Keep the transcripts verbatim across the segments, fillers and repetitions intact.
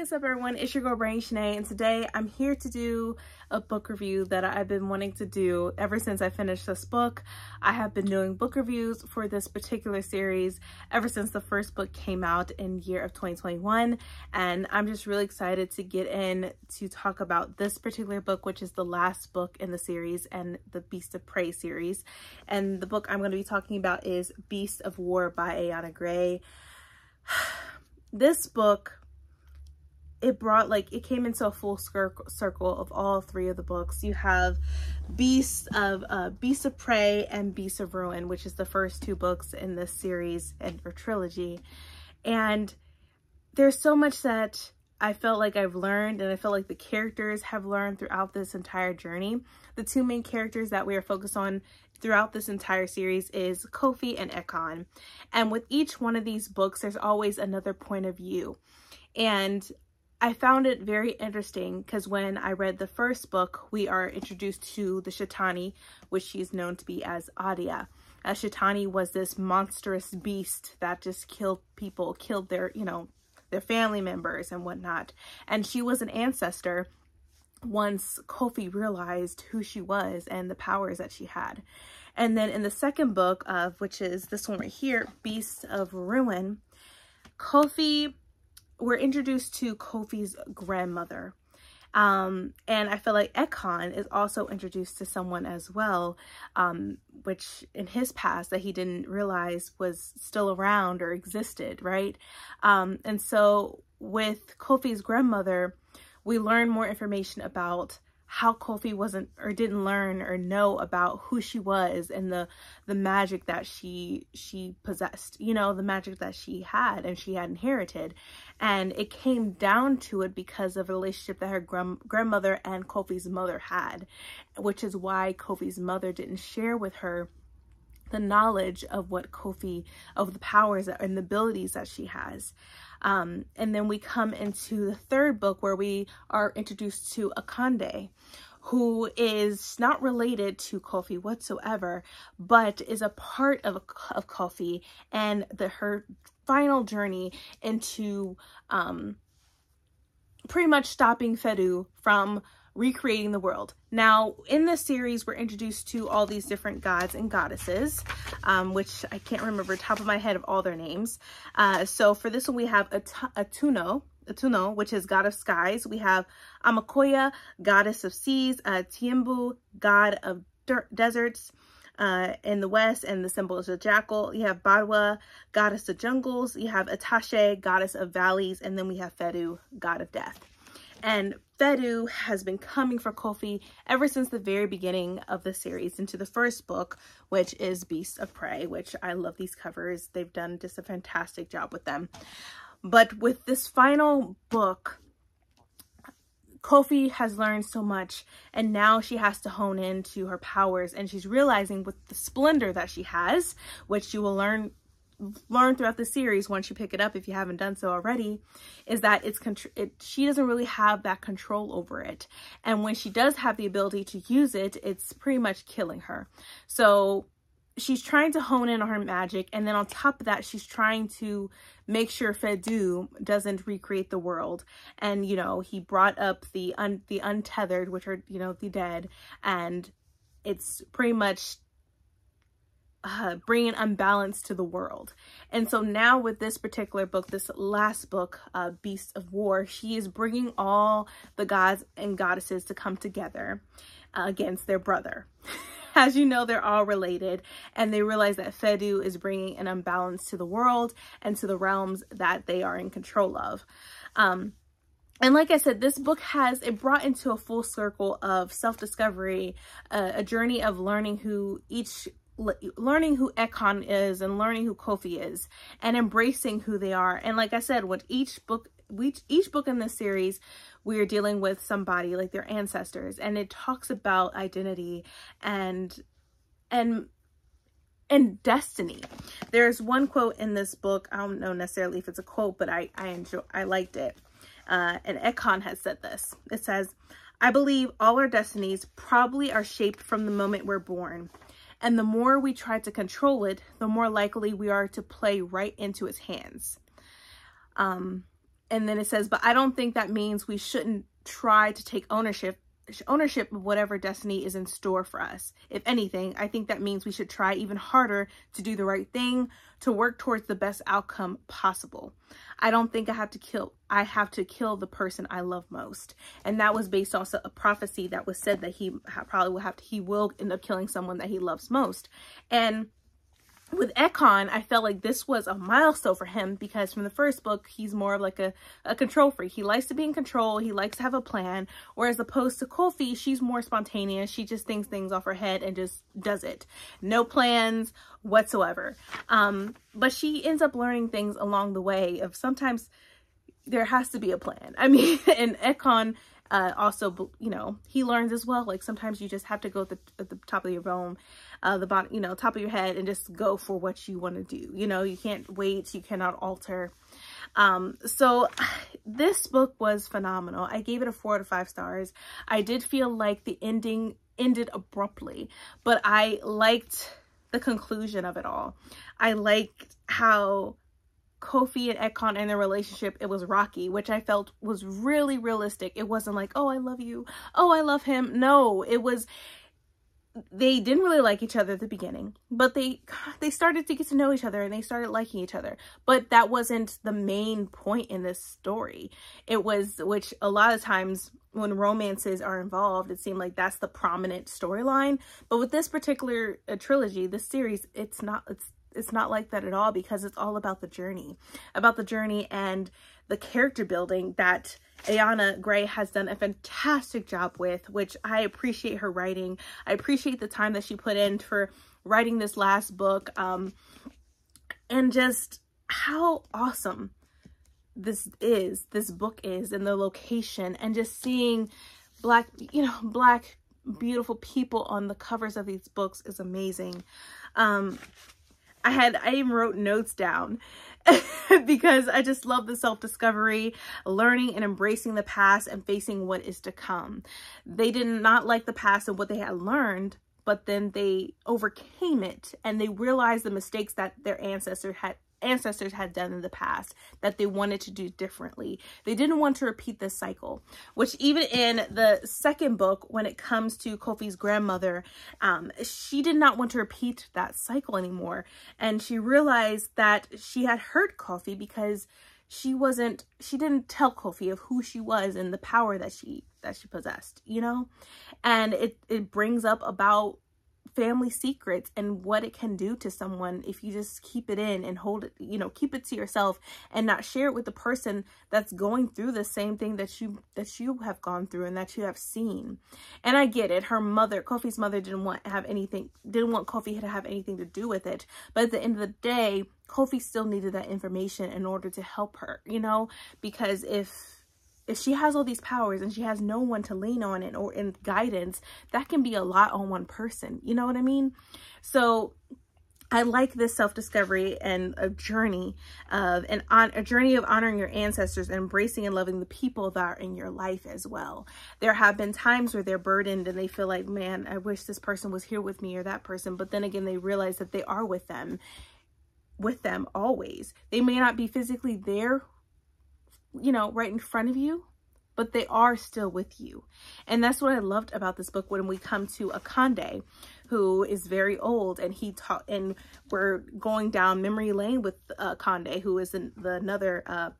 Hey, what's up everyone? It's your girl Brain Shanae, and today I'm here to do a book review that I've been wanting to do ever since I finished this book. I have been doing book reviews for this particular series ever since the first book came out in year of twenty twenty-one, and I'm just really excited to get in to talk about this particular book, which is the last book in the series and the Beasts of Prey series. And the book I'm going to be talking about is Beasts of War by Ayana Gray. This book, it brought like it came into a full circle of all three of the books. You have Beasts of uh, Beasts of Prey and Beasts of Ruin, which is the first two books in this series and or trilogy. And there's so much that I felt like I've learned, and I felt like the characters have learned throughout this entire journey. The two main characters that we are focused on throughout this entire series is Kofi and Ekon. And with each one of these books, there's always another point of view. And I found it very interesting because when I read the first book, we are introduced to the Shaitani, which she's known to be as Adia. Uh, Shaitani was this monstrous beast that just killed people, killed their, you know, their family members and whatnot. And she was an ancestor once Kofi realized who she was and the powers that she had. And then in the second book of, which is this one right here, Beasts of Ruin, Kofi... we're introduced to Kofi's grandmother. Um, and I feel like Ekon is also introduced to someone as well, um, which in his past that he didn't realize was still around or existed, right? Um, and so with Kofi's grandmother, we learn more information about how Kofi wasn't or didn't learn or know about who she was and the the magic that she she possessed, you know, the magic that she had and she had inherited. And it came down to it because of a relationship that her gr grandmother and Kofi's mother had, which is why Kofi's mother didn't share with her the knowledge of what Kofi, of the powers and the abilities that she has. Um, and then we come into the third book where we are introduced to Akande, who is not related to Kofi whatsoever, but is a part of, of Kofi and the, her final journey into um, pretty much stopping Fedu from recreating the world. Now, in this series, we're introduced to all these different gods and goddesses, um, which I can't remember top of my head of all their names. Uh, so for this one, we have At Atuno, Atuno, which is god of skies. We have Amakoya, goddess of seas. Uh, Tiembu, god of deserts uh, in the west, and the symbol is a jackal. You have Badwa, goddess of jungles. You have Attache, goddess of valleys. And then we have Fedu, god of death. And Fedu has been coming for Kofi ever since the very beginning of the series into the first book, which is Beasts of Prey, which I love these covers. They've done just a fantastic job with them. But with this final book, Kofi has learned so much, and now she has to hone in to her powers, and she's realizing with the splendor that she has, which you will learn learn throughout the series once you pick it up if you haven't done so already, is that it's it, she doesn't really have that control over it, and when she does have the ability to use it, it's pretty much killing her. So she's trying to hone in on her magic, and then on top of that, she's trying to make sure Fedu doesn't recreate the world. And you know, he brought up the un the untethered, which are, you know, the dead, and it's pretty much Uh, bringing unbalance to the world. And so now with this particular book, this last book, uh, Beasts of War, she is bringing all the gods and goddesses to come together uh, against their brother. As you know, they're all related, and they realize that Fedu is bringing an imbalance to the world and to the realms that they are in control of. Um, And like I said, this book has, it brought into a full circle of self-discovery, uh, a journey of learning who each learning who Ekon is and learning who Kofi is and embracing who they are. And like I said, with each book, each, each book in this series, we're dealing with somebody like their ancestors, and it talks about identity and, and, and destiny. There's one quote in this book. I don't know necessarily if it's a quote, but I, I enjoy, I liked it. Uh, and Ekon has said this. It says, "I believe all our destinies probably are shaped from the moment we're born. And the more we try to control it, the more likely we are to play right into its hands." Um, And then it says, but I don't think that means we shouldn't try to take ownership ownership of whatever destiny is in store for us. If anything, I think that means we should try even harder to do the right thing, to work towards the best outcome possible. I don't think I have to kill, I have to kill the person I love most. And that was based also a prophecy that was said that he probably will have to, he will end up killing someone that he loves most. And with Ekon, I felt like this was a milestone for him, because from the first book, he's more of like a, a control freak. He likes to be in control. He likes to have a plan. Whereas opposed to Kofi, she's more spontaneous. She just thinks things off her head and just does it. No plans whatsoever. Um, but she ends up learning things along the way of sometimes there has to be a plan. I mean, and Ekon uh, also, you know, he learns as well. Like sometimes you just have to go at the, at the top of your dome. Uh, the bottom, you know, top of your head, and just go for what you want to do. You know, you can't wait, you cannot alter. Um, so this book was phenomenal. I gave it a four out of five stars. I did feel like the ending ended abruptly, but I liked the conclusion of it all. I liked how Kofi and Ekon and their relationship, it was rocky, which I felt was really realistic. It wasn't like, oh, I love you. Oh, I love him. No, it was... They didn't really like each other at the beginning, but they they started to get to know each other and they started liking each other. But that wasn't the main point in this story. It was, which a lot of times when romances are involved, it seemed like that's the prominent storyline. But with this particular uh, trilogy, this series, it's not it's it's not like that at all, because it's all about the journey, about the journey and the character building that Ayana Gray has done a fantastic job with, which I appreciate her writing. I appreciate the time that she put in for writing this last book, um, and just how awesome this is, this book is, and the location, and just seeing black, you know, black, beautiful people on the covers of these books is amazing. Um, I had, I even wrote notes down because I just love the self-discovery, learning and embracing the past and facing what is to come. They did not like the past and what they had learned, but then they overcame it and they realized the mistakes that their ancestor had, ancestors had done in the past that they wanted to do differently. They didn't want to repeat this cycle, which even in the second book, when it comes to Kofi's grandmother, um, she did not want to repeat that cycle anymore. And she realized that she had hurt Kofi because she wasn't, she didn't tell Kofi of who she was and the power that she, that she possessed, you know? And it, it brings up about family secrets and what it can do to someone if you just keep it in and hold it, you know, keep it to yourself and not share it with the person that's going through the same thing that you that you have gone through and that you have seen. And I get it. Her mother, Kofi's mother, didn't want to have anything, didn't want Kofi to have anything to do with it. But at the end of the day, Kofi still needed that information in order to help her, you know, because if If she has all these powers and she has no one to lean on and or in guidance, that can be a lot on one person. You know what I mean? So I like this self-discovery and a journey of and on a journey of honoring your ancestors and embracing and loving the people that are in your life as well. There have been times where they're burdened and they feel like, man, I wish this person was here with me or that person. But then again, they realize that they are with them, with them always. They may not be physically there, you know, right in front of you, but they are still with you. And that's what I loved about this book when we come to Akande, who is very old, and he taught, and we're going down memory lane with uh, Akande, who is in the another uh,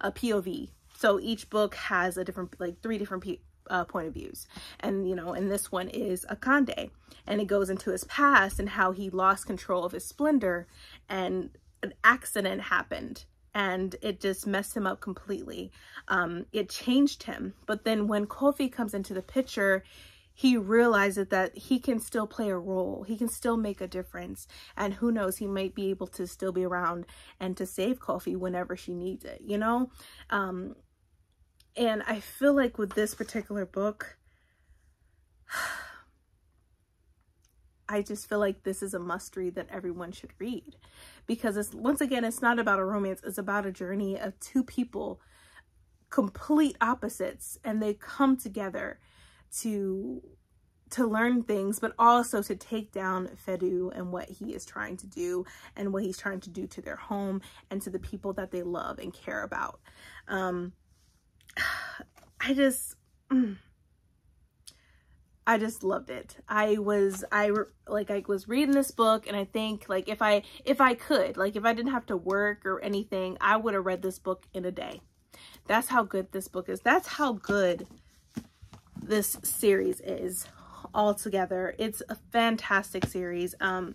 a P O V. So each book has a different, like three different P uh, point of views. And, you know, and this one is Akande, and it goes into his past and how he lost control of his splendor and an accident happened. And it just messed him up completely. Um, it changed him. But then when Kofi comes into the picture, he realizes that he can still play a role. He can still make a difference. And who knows, he might be able to still be around and to save Kofi whenever she needs it, you know? Um, and I feel like with this particular book, I just feel like this is a must-read that everyone should read, because it's, once again, it's not about a romance. It's about a journey of two people, complete opposites, and they come together to to learn things, but also to take down Fedu and what he is trying to do and what he's trying to do to their home and to the people that they love and care about. Um, I just, I just loved it. I was, I re like, I was reading this book, and I think, like, if I, if I could, like, if I didn't have to work or anything, I would have read this book in a day. That's how good this book is. That's how good this series is. Altogether, it's a fantastic series. um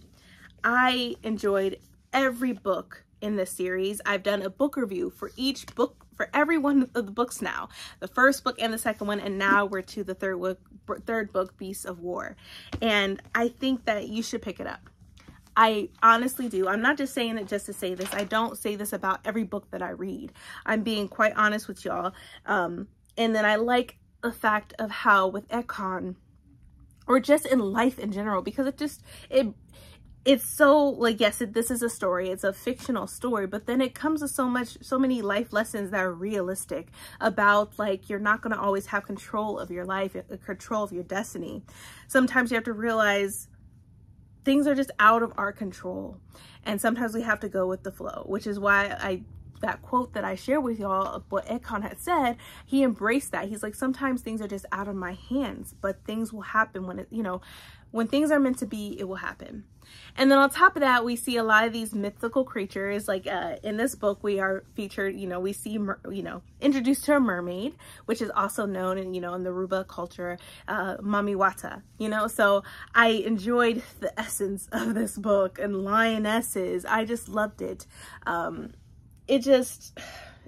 I enjoyed every book in this series. I've done a book review for each book, for every one of the books now, the first book and the second one, and now we're to the third book third book Beasts of War, and I think that you should pick it up. I honestly do. I'm not just saying it just to say this. I don't say this about every book that I read. I'm being quite honest with y'all. Um and then I like the fact of how with Ekon, or just in life in general, because it just, it, it's so, like, yes, it, this is a story, it's a fictional story, but then it comes with so much, so many life lessons that are realistic about, like, you're not going to always have control of your life, control of your destiny. Sometimes you have to realize things are just out of our control, and sometimes we have to go with the flow, which is why I that quote that I share with y'all of what Ekon had said, he embraced that. He's like, sometimes things are just out of my hands, but things will happen when it, you know, when things are meant to be, it will happen. And then on top of that, we see a lot of these mythical creatures. Like uh, in this book, we are featured, you know, we see, you know, introduced to a mermaid, which is also known in, you know, in the Ruba culture, uh, Mami Wata, you know. So I enjoyed the essence of this book and lionesses. I just loved it. Um, It just,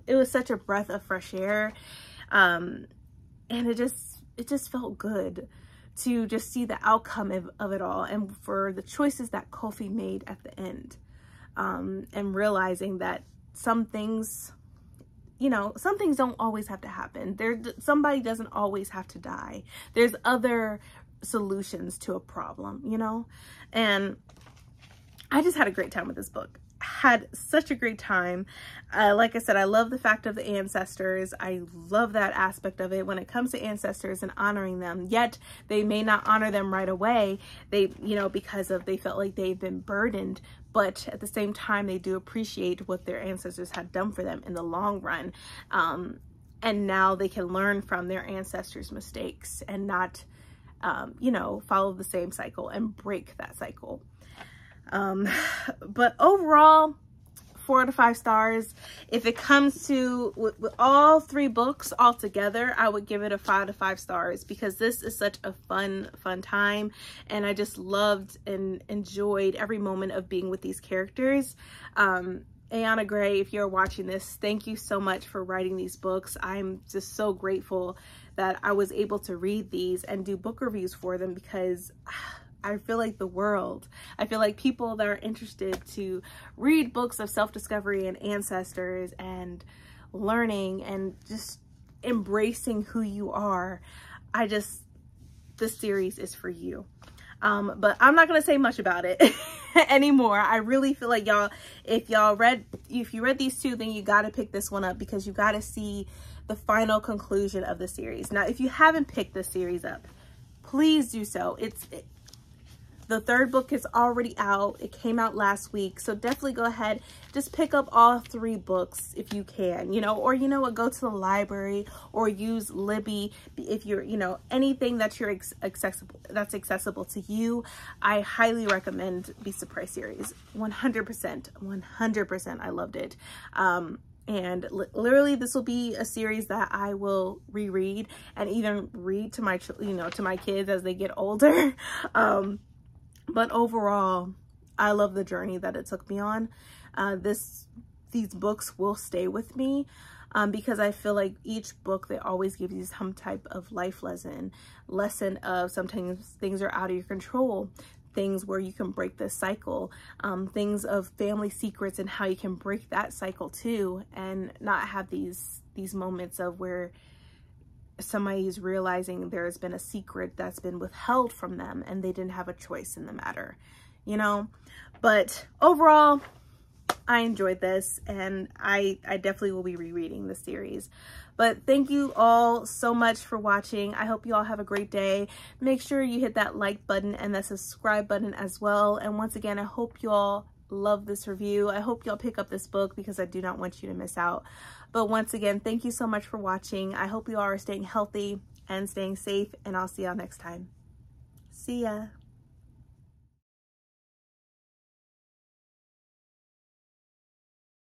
it was such a breath of fresh air, um, and it just, it just felt good to just see the outcome of, of it all, and for the choices that Kofi made at the end, um, and realizing that some things, you know, some things don't always have to happen. There, somebody doesn't always have to die. There's other solutions to a problem, you know, and I just had a great time with this book. Had such a great time. Uh, like I said, I love the fact of the ancestors. I love that aspect of it when it comes to ancestors and honoring them, yet they may not honor them right away. They, you know, because of, they felt like they've been burdened, but at the same time, they do appreciate what their ancestors had done for them in the long run. Um, and now they can learn from their ancestors' mistakes and not, um, you know, follow the same cycle and break that cycle. Um, but overall, four to five stars. If it comes to with, with all three books all together, I would give it a five to five stars, because this is such a fun, fun time. And I just loved and enjoyed every moment of being with these characters. Um, Ayana Gray, if you're watching this, thank you so much for writing these books. I'm just so grateful that I was able to read these and do book reviews for them, because I feel like the world, I feel like people that are interested to read books of self-discovery and ancestors and learning and just embracing who you are, I just, this series is for you. Um, but I'm not going to say much about it anymore. I really feel like y'all, if y'all read, if you read these two, then you got to pick this one up, because you got to see the final conclusion of the series. Now, if you haven't picked this series up, please do so. It's, it, The third book is already out. It came out last week. So definitely go ahead, just pick up all three books if you can, you know, or, you know what, go to the library or use Libby if you're, you know, anything that you're accessible, that's accessible to you. I highly recommend Beasts of Prey series. one hundred percent, one hundred percent. I loved it. Um, and li literally this will be a series that I will reread and even read to my, you know, to my kids as they get older. Um, But overall, I love the journey that it took me on. Uh, this, these books will stay with me, um, because I feel like each book, they always give you some type of life lesson, lesson of sometimes things are out of your control, things where you can break this cycle, um, things of family secrets and how you can break that cycle too, and not have these, these moments of where somebody is realizing there has been a secret that's been withheld from them and they didn't have a choice in the matter, you know. But overall, I enjoyed this, and I, I definitely will be rereading the series. But thank you all so much for watching. I hope you all have a great day. Make sure you hit that like button and that subscribe button as well. And once again, I hope you all love this review. I hope y'all pick up this book because I do not want you to miss out. But once again, thank you so much for watching. I hope you all are staying healthy and staying safe, and I'll see y'all next time. See ya.